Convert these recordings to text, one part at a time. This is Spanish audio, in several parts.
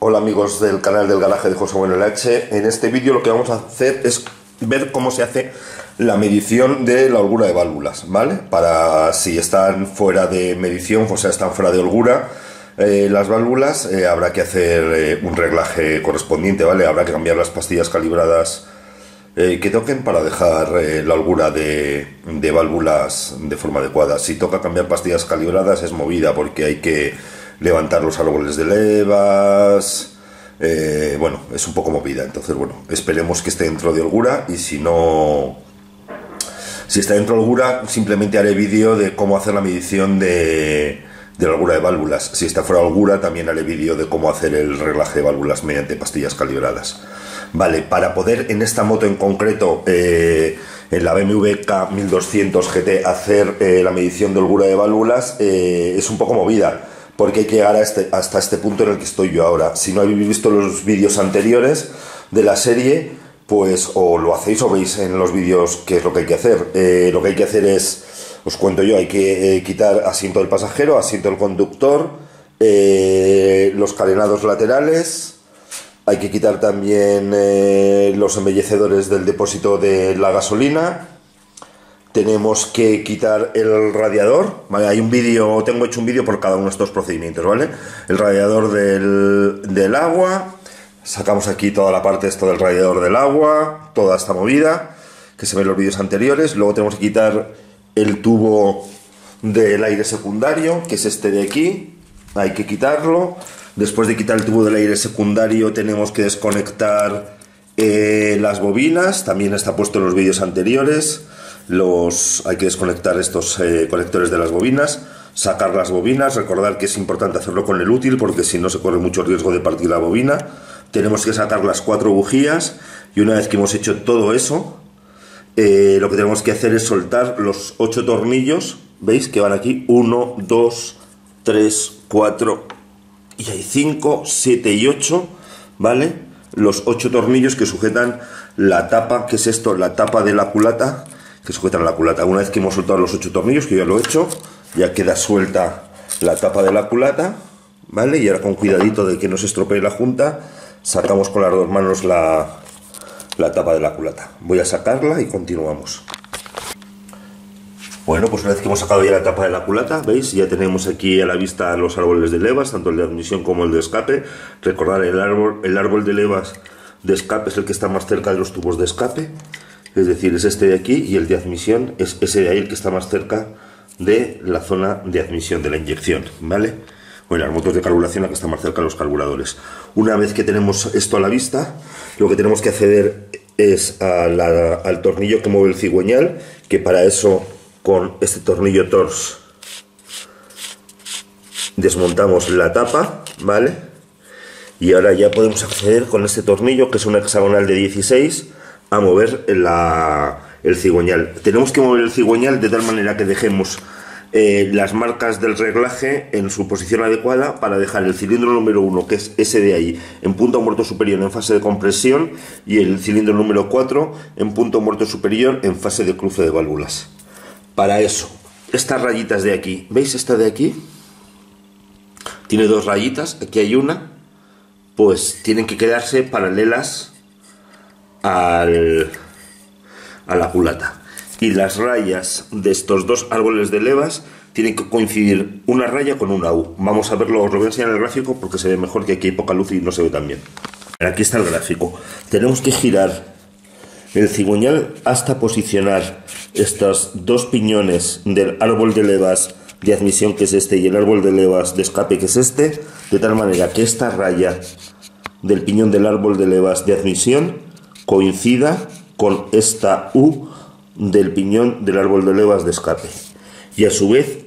Hola amigos del canal del garaje de José Bueno LH. En este vídeo lo que vamos a hacer es ver cómo se hace la medición de la holgura de válvulas, ¿vale? Para si están fuera de medición, o sea, están fuera de holgura las válvulas, habrá que hacer un reglaje correspondiente, ¿vale? Habrá que cambiar las pastillas calibradas que toquen para dejar la holgura de válvulas de forma adecuada. Si toca cambiar pastillas calibradas es movida porque hay que levantar los árboles de levas, bueno, es un poco movida. Entonces, bueno, esperemos que esté dentro de holgura, y si no, si está dentro de holgura, simplemente haré vídeo de cómo hacer la medición de la holgura de válvulas. Si está fuera de holgura, también haré vídeo de cómo hacer el reglaje de válvulas mediante pastillas calibradas. Vale, para poder en esta moto en concreto, en la BMW K1200 GT, hacer la medición de holgura de válvulas, es un poco movida, porque hay que llegar hasta este punto en el que estoy yo ahora. Si no habéis visto los vídeos anteriores de la serie, pues o lo hacéis o veis en los vídeos qué es lo que hay que hacer. Lo que hay que hacer es, os cuento yo, hay que quitar asiento del pasajero, asiento del conductor, los carenados laterales, hay que quitar también los embellecedores del depósito de la gasolina. Tenemos que quitar el radiador, ¿vale? Hay un vídeo, tengo hecho un vídeo por cada uno de estos procedimientos, ¿vale? El radiador del agua, sacamos aquí toda la parte esto del radiador del agua, toda esta movida, que se ve en los vídeos anteriores. Luego tenemos que quitar el tubo del aire secundario, que es este de aquí, hay que quitarlo. Después de quitar el tubo del aire secundario tenemos que desconectar las bobinas, también está puesto en los vídeos anteriores. Hay que desconectar estos conectores de las bobinas, sacar las bobinas. Recordar que es importante hacerlo con el útil, porque si no se corre mucho riesgo de partir la bobina. Tenemos que sacar las 4 bujías, y una vez que hemos hecho todo eso, lo que tenemos que hacer es soltar los 8 tornillos. ¿Veis? Que van aquí 1, 2, 3, 4 y hay 5, 7 y 8, ¿vale? Los 8 tornillos que sujetan la tapa, que es esto, la tapa de la culata, que sujetan la culata. Una vez que hemos soltado los 8 tornillos, que ya lo he hecho, ya queda suelta la tapa de la culata, ¿vale? Y ahora, con cuidadito de que no se estropee la junta, sacamos con las dos manos la tapa de la culata. Voy a sacarla y continuamos. Bueno, pues una vez que hemos sacado ya la tapa de la culata, ¿veis? Ya tenemos aquí a la vista los árboles de levas, tanto el de admisión como el de escape. Recordad, el árbol de levas de escape es el que está más cerca de los tubos de escape. Es decir, es este de aquí, y el de admisión es ese de ahí, el que está más cerca de la zona de admisión, de la inyección, ¿vale? Bueno, las motos de carburación, la que está más cerca de los carburadores. Una vez que tenemos esto a la vista, lo que tenemos que acceder es al tornillo que mueve el cigüeñal, que para eso, con este tornillo TORS, desmontamos la tapa, ¿vale? Y ahora ya podemos acceder con este tornillo, que es una hexagonal de 16, a mover el cigüeñal. Tenemos que mover el cigüeñal de tal manera que dejemos las marcas del reglaje en su posición adecuada, para dejar el cilindro número 1, que es ese de ahí, en punto muerto superior en fase de compresión, y el cilindro número 4 en punto muerto superior en fase de cruce de válvulas. Para eso, estas rayitas de aquí, ¿veis? Esta de aquí tiene 2 rayitas, aquí hay una, pues tienen que quedarse paralelas a la culata, y las rayas de estos 2 árboles de levas tienen que coincidir una raya con una U. Vamos a verlo, os lo voy a enseñar en el gráfico porque se ve mejor, que aquí hay poca luz y no se ve tan bien. Aquí está el gráfico. Tenemos que girar el cigüeñal hasta posicionar estos 2 piñones del árbol de levas de admisión, que es este, y el árbol de levas de escape, que es este, de tal manera que esta raya del piñón del árbol de levas de admisión coincida con esta U del piñón del árbol de levas de escape, y a su vez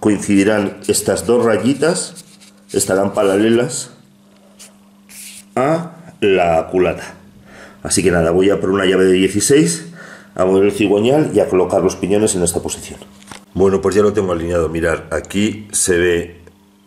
coincidirán estas 2 rayitas, estarán paralelas a la culata. Así que nada, voy a por una llave de 16 a mover el cigüeñal y a colocar los piñones en esta posición. Bueno, pues ya lo tengo alineado. Mirad, aquí se ve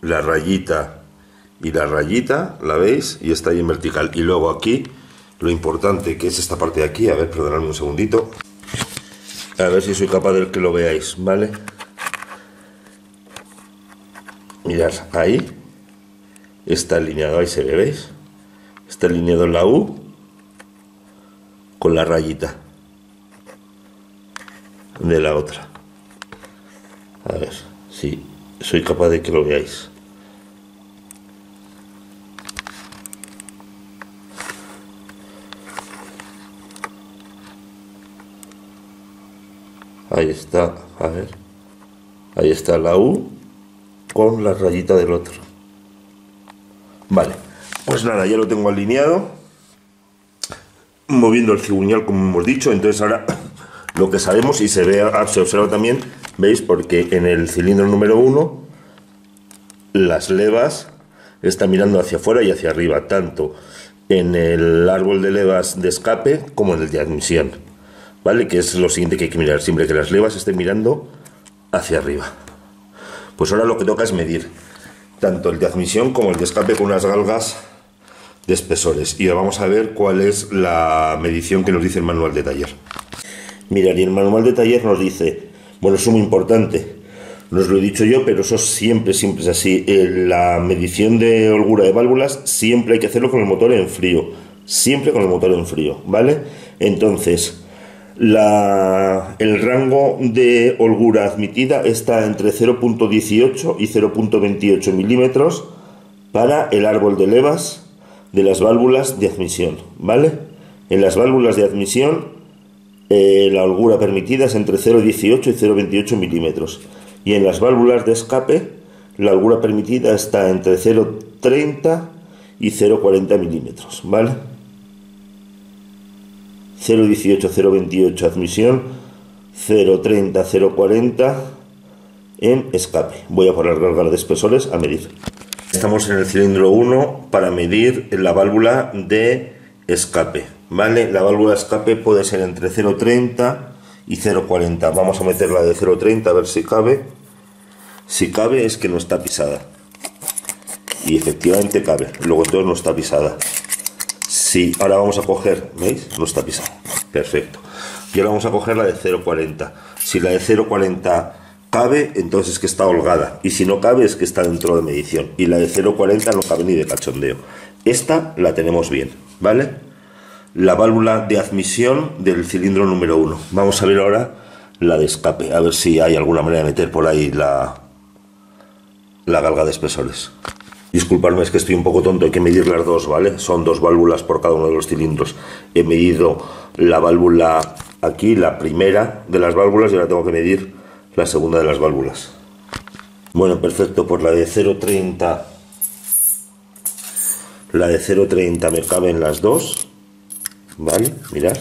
la rayita y la rayita, ¿la veis? Y está ahí en vertical. Y luego aquí, lo importante, que es esta parte de aquí, a ver, perdonadme un segundito, a ver si soy capaz de que lo veáis, ¿vale? Mirad, ahí está alineado, ahí se ve, ¿veis? Está alineado la U con la rayita de la otra. A ver si soy capaz de que lo veáis. Ahí está, a ver, ahí está la U con la rayita del otro. Vale, pues nada, ya lo tengo alineado, moviendo el cigüeñal como hemos dicho. Entonces ahora lo que sabemos, y se ve, se observa también, veis, porque en el cilindro número 1 las levas están mirando hacia afuera y hacia arriba, tanto en el árbol de levas de escape como en el de admisión. ¿Vale? Que es lo siguiente que hay que mirar, siempre que las levas estén mirando hacia arriba. Pues ahora lo que toca es medir tanto el de admisión como el de escape con unas galgas de espesores. Y vamos a ver cuál es la medición que nos dice el manual de taller. Mirad, y el manual de taller nos dice, bueno, eso es muy importante, no os lo he dicho yo, pero eso siempre es así. La medición de holgura de válvulas siempre hay que hacerlo con el motor en frío, siempre con el motor en frío, ¿vale? Entonces, el rango de holgura admitida está entre 0.18 y 0.28 milímetros para el árbol de levas de las válvulas de admisión, ¿vale? En las válvulas de admisión la holgura permitida es entre 0.18 y 0.28 milímetros, y en las válvulas de escape la holgura permitida está entre 0.30 y 0.40 milímetros, ¿vale? 0.18, 0.28 admisión, 0.30, 0.40 en escape. Voy a poner las garras de espesores a medir. Estamos en el cilindro 1 para medir la válvula de escape, ¿vale? La válvula de escape puede ser entre 0.30 y 0.40. Vamos a meter la de 0.30 a ver si cabe. Si cabe es que no está pisada. Y efectivamente cabe, luego entonces no está pisada. Sí, ahora vamos a coger, ¿veis? No está pisada, perfecto. Y ahora vamos a coger la de 0.40. Si la de 0.40 cabe, entonces es que está holgada. Y si no cabe, es que está dentro de medición. Y la de 0.40 no cabe ni de cachondeo. Esta la tenemos bien, ¿vale? La válvula de admisión del cilindro número 1. Vamos a ver ahora la de escape. A ver si hay alguna manera de meter por ahí la galga de espesores. Disculpadme, es que estoy un poco tonto, hay que medir las dos, ¿vale? Son dos válvulas por cada uno de los cilindros. He medido la válvula aquí, la primera de las válvulas, y ahora tengo que medir la segunda de las válvulas. Bueno, perfecto, pues la de 0.30 me caben las dos, ¿vale? Mirad,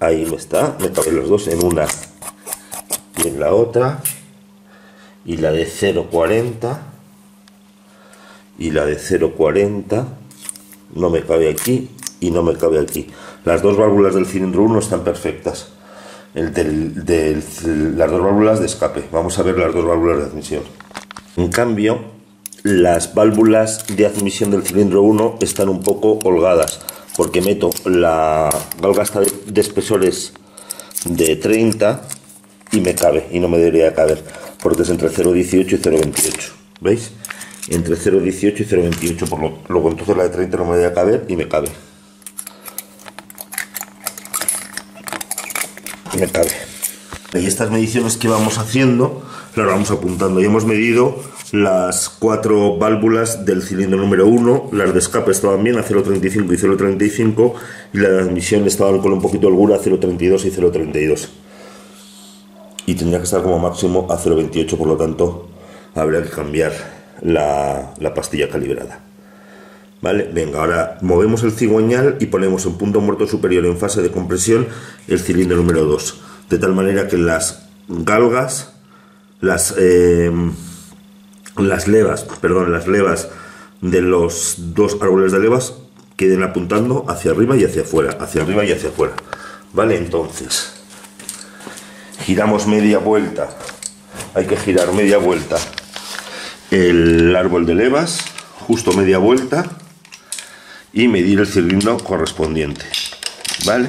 ahí me caben las dos, en una y en la otra, y la de 0.40... y la de 0.40 no me cabe aquí y no me cabe aquí. Las dos válvulas del cilindro 1 están perfectas. Las dos válvulas de escape. Vamos a ver las dos válvulas de admisión. En cambio, las válvulas de admisión del cilindro 1 están un poco holgadas, porque meto la galga de espesores de 30 y me cabe, y no me debería caber, porque es entre 0.18 y 0.28. ¿Veis? Entre 0.18 y 0.28, por lo que entonces la de 30 no me debería caber y me cabe. Y estas mediciones que vamos haciendo, las vamos apuntando. Y hemos medido las cuatro válvulas del cilindro número 1, las de escape estaban bien a 0.35 y 0.35, y la de admisión estaban con un poquito de holgura a 0.32 y 0.32. Y tendría que estar como máximo a 0.28, por lo tanto habría que cambiar la pastilla calibrada, ¿vale? Venga, ahora movemos el cigüeñal y ponemos en punto muerto superior en fase de compresión el cilindro número 2, de tal manera que las galgas, las levas de los dos árboles de levas queden apuntando hacia arriba y hacia afuera, ¿vale? Entonces giramos media vuelta, hay que girar media vuelta el árbol de levas, justo media vuelta, y medir el cilindro correspondiente, ¿vale?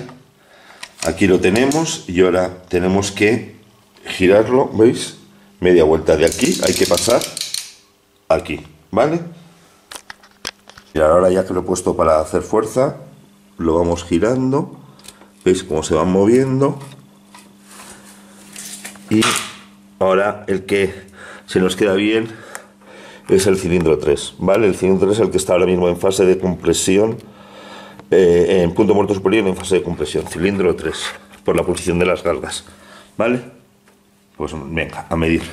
Aquí lo tenemos y ahora tenemos que girarlo, ¿veis? Media vuelta de aquí, hay que pasar aquí. ¿vale? Y ahora, ya que lo he puesto para hacer fuerza, lo vamos girando. ¿Veis cómo se van moviendo? Y ahora el que se nos queda bien es el cilindro 3, ¿vale? El cilindro 3 es el que está ahora mismo en fase de compresión, en punto muerto superior, en fase de compresión, cilindro 3, por la posición de las gargas, ¿vale? Pues venga, a medir.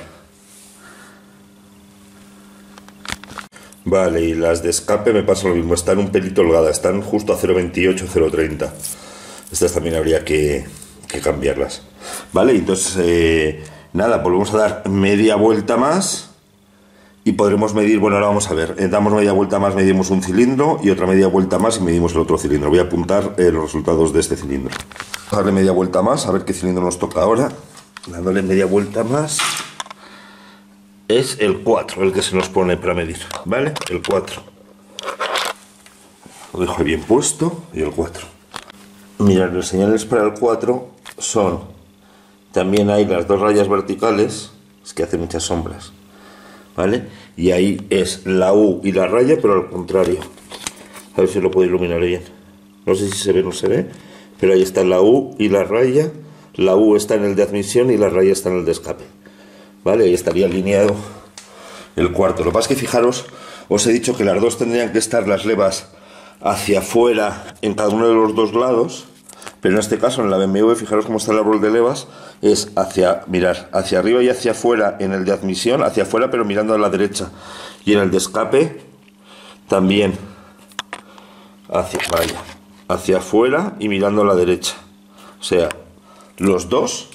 Vale, y las de escape me pasa lo mismo, están un pelito holgadas, están justo a 0,28, 0,30. Estas también habría que cambiarlas, ¿vale? Entonces, nada, volvemos a dar media vuelta más y podremos medir. Bueno, ahora vamos a ver, damos media vuelta más, medimos un cilindro, y otra media vuelta más y medimos el otro cilindro. Voy a apuntar los resultados de este cilindro. Vamos a darle media vuelta más, a ver qué cilindro nos toca ahora. Dándole media vuelta más, es el 4, el que se nos pone para medir, ¿vale? El 4. Lo dejo bien puesto, y el 4. Mirad, los señales para el 4 son, también hay las dos rayas verticales, es que hace muchas sombras, ¿vale? Y ahí es la U y la raya, pero al contrario. A ver si lo puedo iluminar bien. No sé si se ve o no se ve, pero ahí está la U y la raya. La U está en el de admisión y la raya está en el de escape, ¿vale? Ahí estaría alineado el cuarto. Lo que pasa es que, fijaros, os he dicho que las dos tendrían que estar las levas hacia afuera en cada uno de los dos lados, pero en este caso en la BMW, fijaros cómo está el árbol de levas, es hacia, mirar, hacia arriba y hacia afuera en el de admisión, hacia afuera pero mirando a la derecha, y en el de escape también hacia afuera y mirando a la derecha. O sea, los dos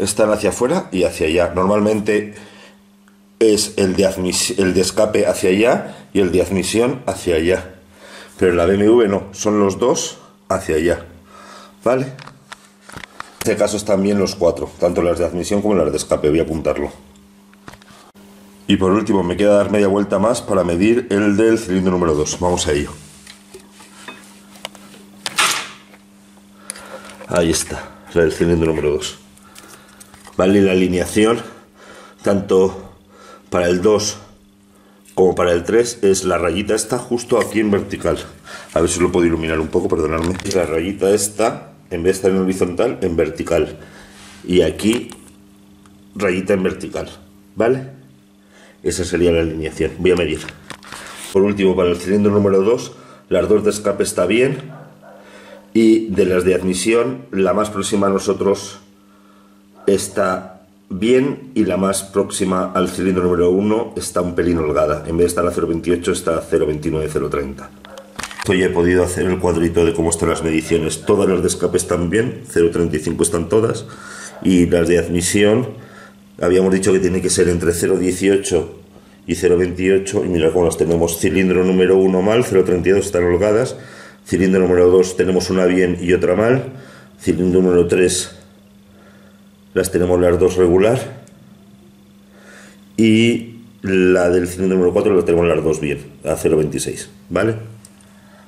están hacia afuera y hacia allá. Normalmente es el de escape hacia allá y el de admisión hacia allá. Pero en la BMW no, son los dos hacia allá, ¿vale? En este caso están bien los 4, tanto las de admisión como las de escape, voy a apuntarlo. Y por último me queda dar media vuelta más para medir el del cilindro número 2, vamos a ello. Ahí está, el cilindro número 2. Vale, y la alineación, tanto para el 2 como para el 3, es la rayita esta justo aquí en vertical. A ver si lo puedo iluminar un poco, perdonadme. La rayita esta, en vez de estar en horizontal, en vertical. Y aquí, rayita en vertical, ¿vale? Esa sería la alineación. Voy a medir. Por último, para el cilindro número 2, las dos de escape está bien. Y de las de admisión, la más próxima a nosotros está bien, y la más próxima al cilindro número 1 está un pelín holgada, en vez de estar a 0,28 está a 0,29, 0,30. Hoy he podido hacer el cuadrito de cómo están las mediciones. Todas las de escape están bien, 0,35 están todas, y las de admisión habíamos dicho que tiene que ser entre 0,18 y 0,28, y mirad cómo las tenemos. Cilindro número 1 mal, 0,32 están holgadas. Cilindro número 2 tenemos una bien y otra mal. Cilindro número 3 las tenemos las dos regular, y la del cilindro número 4 la tenemos las dos bien, a 0,26, ¿vale?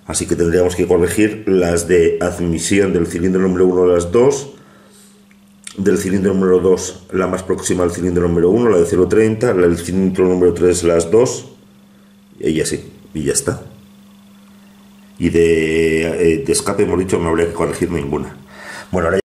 Así que tendríamos que corregir las de admisión del cilindro número 1 a las 2, del cilindro número 2 la más próxima al cilindro número 1, la de 0,30, la del cilindro número 3 las 2, y así, y ya está. Y de escape hemos dicho que no habría que corregir ninguna. Bueno, ahora